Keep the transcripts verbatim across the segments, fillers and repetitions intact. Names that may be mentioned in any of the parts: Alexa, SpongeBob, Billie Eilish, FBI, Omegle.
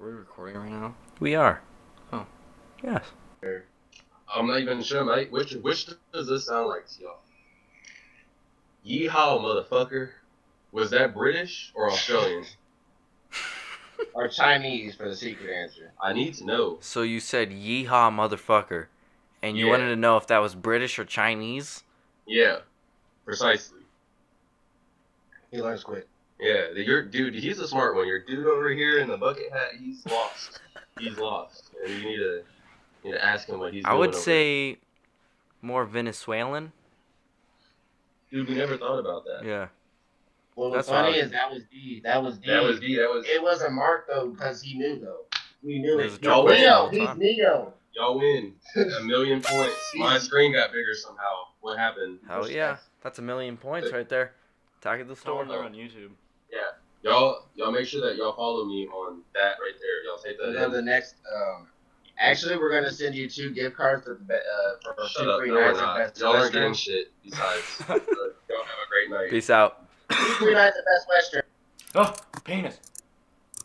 Are we recording right now? We are. Oh. Yes. I'm not even sure, mate. Which, which does this sound like to y'all? Yeehaw, motherfucker. Was that British or Australian? Or Chinese for the secret answer. I need to know. So you said yeehaw, motherfucker. And you yeah. wanted to know if that was British or Chinese? Yeah. Precisely. He learns quick. Yeah, your dude, he's a smart one. Your dude over here in the bucket hat, he's lost. He's lost. And you need to, you need to ask him what he's doing. I would say here. more Venezuelan. Dude, we never thought about that. Yeah. Well, what's funny is that was D. That was D. That was D. That was. It wasn't Mark though, because he knew though. We knew it. Y'all win. He's Neo. Y'all win. A million points. My screen got bigger somehow. What happened? Oh yeah, that's a million points right there. Talk at the store. They're on YouTube. Yeah. Y'all, y'all make sure that y'all follow me on that right there. Y'all take that. And then the next. Um, Actually, we're going to send you two gift cards for, uh, for Shut up, free no, nights at Best Y'all aren't getting shit, besides. Y'all have a great night. Peace out. Free nights at Best Western. Oh, penis.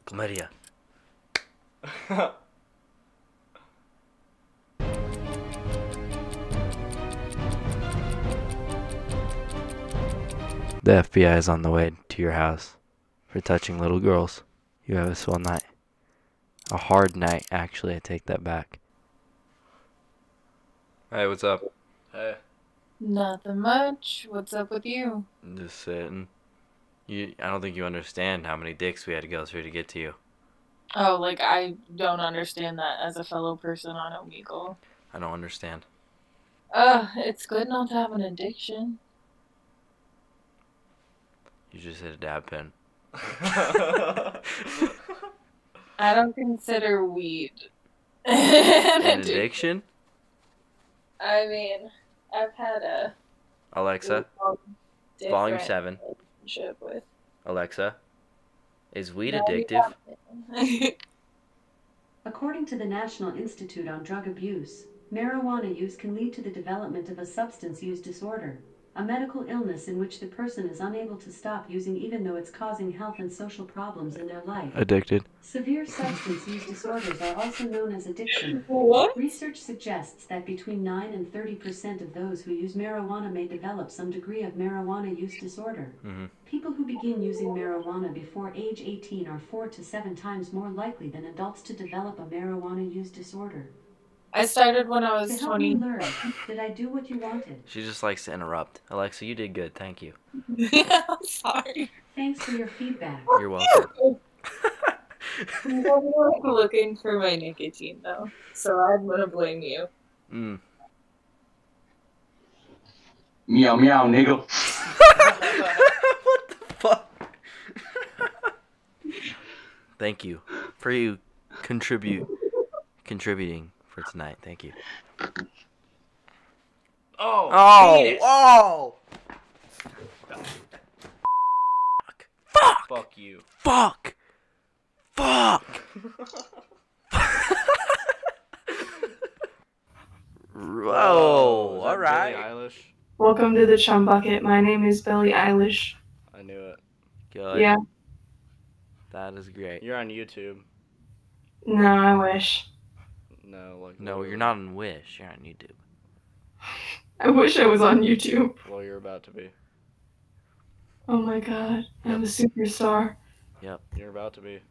Comedia. The F B I is on the way to your house for touching little girls. You have a swell night. A hard night, actually. I take that back. Hey, what's up? Hey. Nothing much. What's up with you? Just sitting. You, I don't think you understand how many dicks we had to go through to get to you. Oh, like, I don't understand that as a fellow person on Omegle. I don't understand. Uh, it's good not to have an addiction. You just hit a dab pen. I don't consider weed an addiction. I mean, I've had a Alexa volume seven relationship with Alexa. Is weed no, addictive? According to the National Institute on Drug Abuse, marijuana use can lead to the development of a substance use disorder, a medical illness in which the person is unable to stop using even though it's causing health and social problems in their life. Addicted. Severe substance use disorders are also known as addiction. What? Research suggests that between nine and thirty percent of those who use marijuana may develop some degree of marijuana use disorder. Mm-hmm. People who begin using marijuana before age eighteen are four to seven times more likely than adults to develop a marijuana use disorder. I started when I was twenty. Did I do what you wanted? She just likes to interrupt. Alexa, you did good. Thank you. Yeah, I'm sorry. Thanks for your feedback. You're welcome. I'm looking for my nicotine, though, so I'm going to blame you. Mm. Meow, meow, nigga. What the fuck? Thank you for you contribute, contributing. For tonight, thank you. Oh! Oh! Penis. Oh! Fuck! Fuck! Fuck you! Fuck! Fuck! Whoa! All right. Billie Eilish? Welcome to the Chum Bucket. My name is Billie Eilish. I knew it. Good. Yeah. That is great. You're on YouTube. No, I wish. No, like no, you're not on Wish. You're on YouTube. I wish I was on YouTube. Well, you're about to be. Oh my God, I'm a superstar. Yep, you're about to be.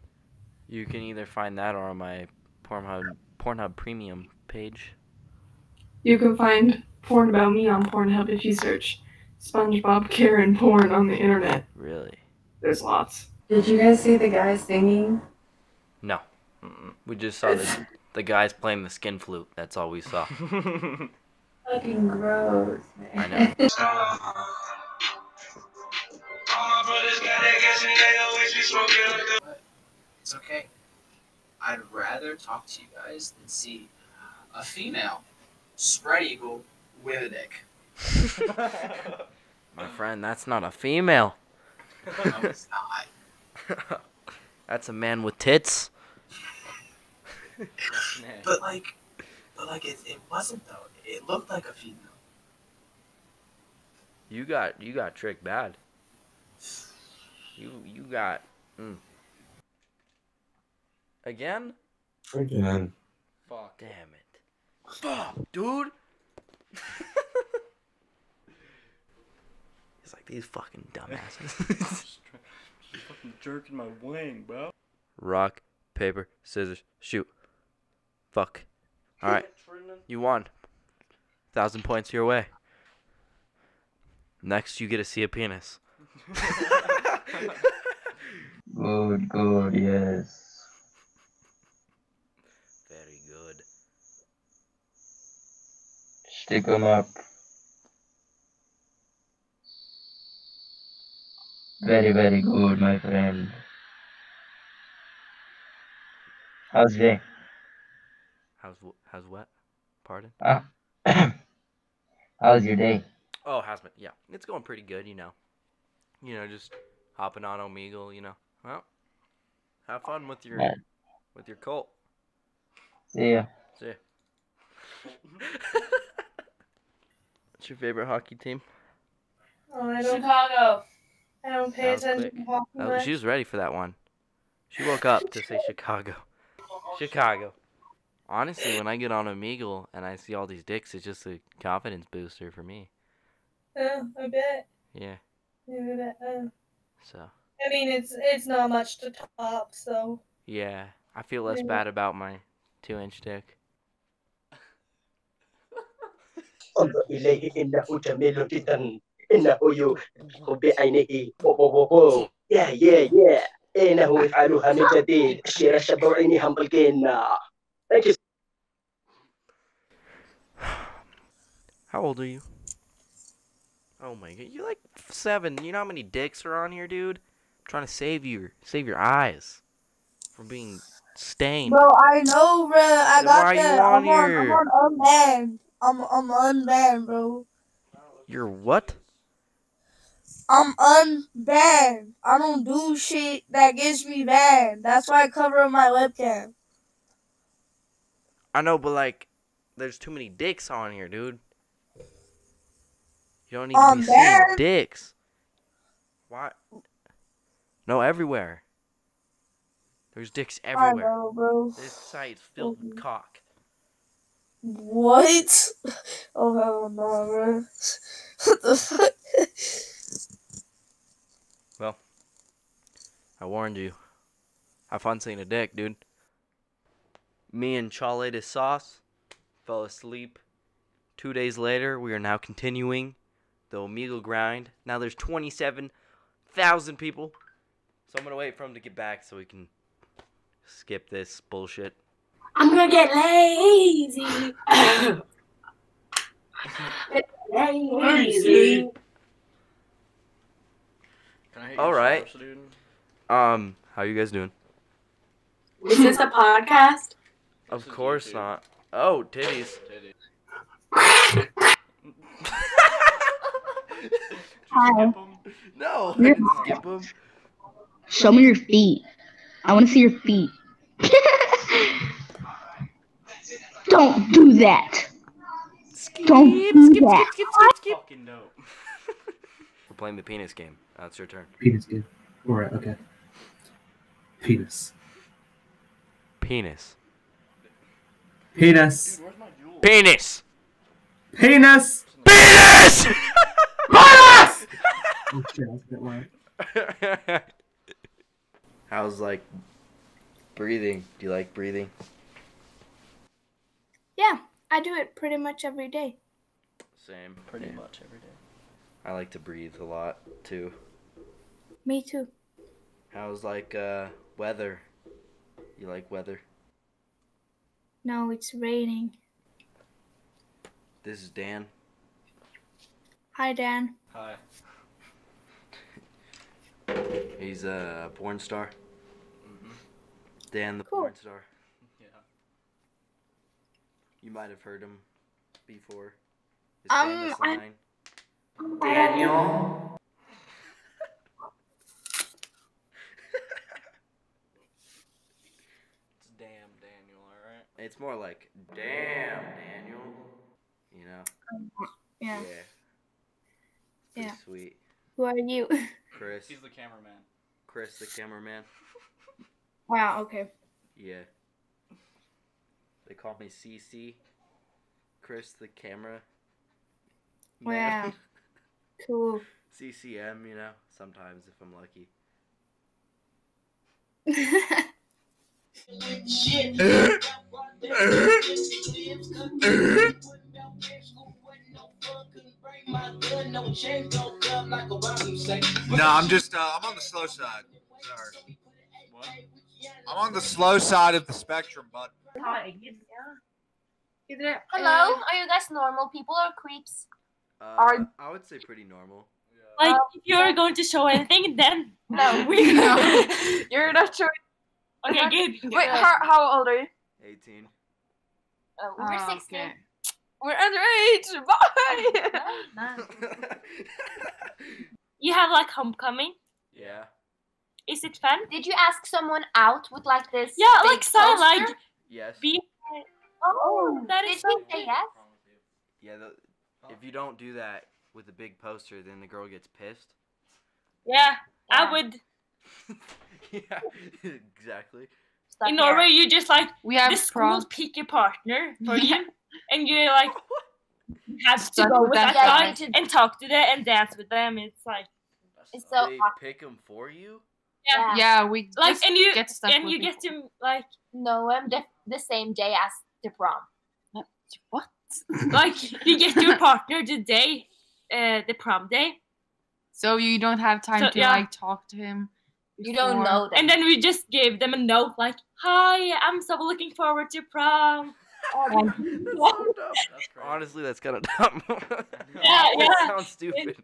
You can either find that or on my Pornhub Pornhub Premium page. You can find porn about me on Pornhub if you search SpongeBob Karen porn on the internet. Really? There's lots. Did you guys see the guy singing? No, mm-mm. We just saw this. The guy's playing the skin flute. That's all we saw. Fucking gross, man. I know. It's okay. I'd rather talk to you guys than see a female spread eagle with a dick. My friend, that's not a female. No, it's not. That's a man with tits. But like, but like it, it wasn't though. It looked like a female. You got, you got tricked bad. You, you got. Mm. Again? Again. Fuck. Damn it. Fuck, dude. It's like these fucking dumbasses. She's fucking jerking my wing, bro. Rock, paper, scissors, shoot. Fuck. Alright. You won. Thousand points your way. Next, you get to see a penis. Good, good, yes. Very good. Stick 'em up. Very, very good, my friend. How's day? How's how's what? Pardon? Ah. How's your day? Oh, how's my yeah? It's going pretty good, you know. You know, just hopping on Omegle, you know. Well, have fun with your yeah. with your Colt. See ya. See ya. What's your favorite hockey team? Oh, I don't Chicago. I don't pay attention. Oh, she was ready for that one. She woke up to say Chicago. Chicago. Honestly, when I get on Omegle and I see all these dicks, it's just a confidence booster for me. Oh, I bet. Yeah. Yeah, I bet. Oh. So. I mean, it's it's not much to top, so. Yeah, I feel less yeah. bad about my two-inch dick. Yeah, yeah, yeah. Thank you. How old are you? Oh my god, you're like seven. You know how many dicks are on here, dude? I'm trying to save your save your eyes from being stained. Bro, I know, bro. I then got why that. Are you on I'm, here? On, I'm on unbanned. I'm I'm unbanned, bro. You're what? I'm unbanned. I don't do shit that gets me banned. That's why I cover my webcam. I know, but like, there's too many dicks on here, dude. You don't need um, to be seeing dicks. Why? No, everywhere. There's dicks everywhere. I know, bro. This site's filled with cock. What? Oh hell no, bro. What the fuck? Well, I warned you. Have fun seeing a dick, dude. Me and Chale de Sauce fell asleep. Two days later, we are now continuing the Omegle grind. Now there's twenty-seven thousand people. So I'm going to wait for him to get back so we can skip this bullshit. I'm going to get lazy. Get lazy. Can I hit All right. Steps, dude? Um, how you guys doing? Is this a podcast? Of course not. Oh, titties. Titties. Skip them? No, I didn't skip them. Show me your feet. I want to see your feet. Don't do that. Skip, Don't do skip, that. Skip, skip, skip, skip. No. We're playing the penis game. Uh, it's your turn. Penis game. All right. Okay. Penis. Penis. Penis. Dude, penis. Penis. Penis. Penis. Oh shit, that's a bit loud. How's like breathing? Do you like breathing? Yeah, I do it pretty much every day. Same, pretty yeah. much every day. I like to breathe a lot too. Me too. How's like uh weather? You like weather? No, it's raining. This is Dan. Hi, Dan. Hi. He's a porn star. Mm-hmm. Dan the cool. porn star. Yeah. You might have heard him before. His um, I... Daniel. It's more like, damn, Daniel. You know? Um, yeah. Yeah. Pretty yeah. sweet. Who are you? Chris. He's the cameraman. Chris, the cameraman. Wow, okay. Yeah. They call me C C. Chris the camera. Wow. Cool. C C M, you know, sometimes if I'm lucky. No, I'm just, uh, I'm on the slow side. Sorry. What? I'm on the slow side of the spectrum, bud. Hi. Hello, are you guys normal people or creeps? Uh, are... I would say pretty normal. Yeah. Like, um, if you're yeah. going to show anything, then no, we know. You're not sure. Okay, good. good. Wait, how, how old are you? eighteen. Uh, we're oh, sixteen. Okay. We're underage. Bye. No, no. You have like homecoming. Yeah. Is it fun? Did you ask someone out with like this? Yeah, big like some like. Yes. Be oh, oh, that is so say yes? Yeah. The, if you don't do that with a big poster, then the girl gets pissed. Yeah, yeah. I would. Yeah, exactly. Stuck in Norway, you just like we have this school pick a partner for yeah. you, and you like have Stuck to go with that, that guy yeah, and talk to them and dance with them. It's like it's so they awesome. Pick them for you. Yeah, yeah, we like just and you get stuck and with you people. Get to like know them the, the same day as the prom. What? Like you get your partner the day, uh, the prom day. So you don't have time so, to yeah. like talk to him. Before. You don't know them. And then we just gave them a note like, "Hi, I'm so looking forward to prom." Oh, that's so dumb. That's honestly, that's kind of dumb. Yeah, yeah. Sounds stupid.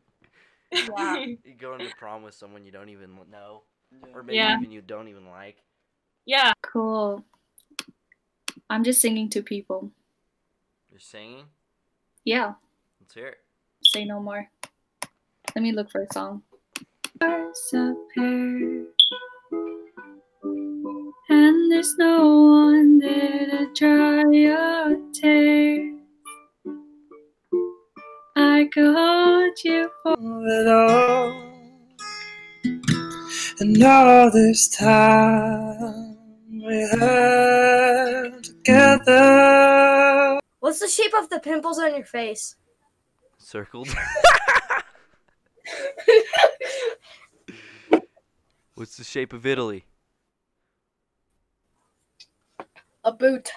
It, wow. You go into prom with someone you don't even know, or maybe yeah. even you don't even like. Yeah. Cool. I'm just singing to people. You're singing? Yeah. Let's hear it. Say no more. Let me look for a song. Birds up here, and there's no one there to dry your tears. I could hold you for it all, and all this time we had together. What's the shape of the pimples on your face? Circled. What's the shape of Italy? A boot.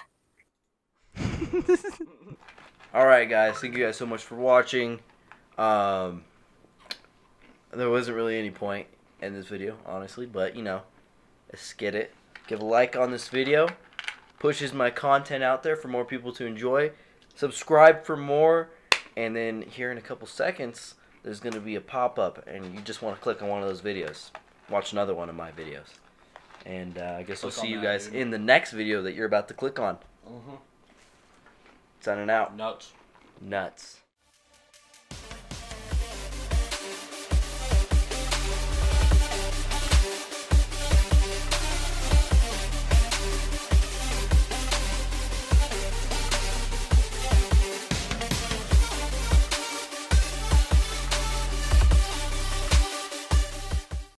Alright guys, thank you guys so much for watching. Um, there wasn't really any point in this video, honestly, but you know, let's get it. Give a like on this video. Pushes my content out there for more people to enjoy. Subscribe for more, and then here in a couple seconds, there's going to be a pop-up, and you just want to click on one of those videos. Watch another one of my videos. And uh, I guess we'll see you guys in the next video that you're about to click on. Mm-hmm. Signing out. Nuts. Nuts.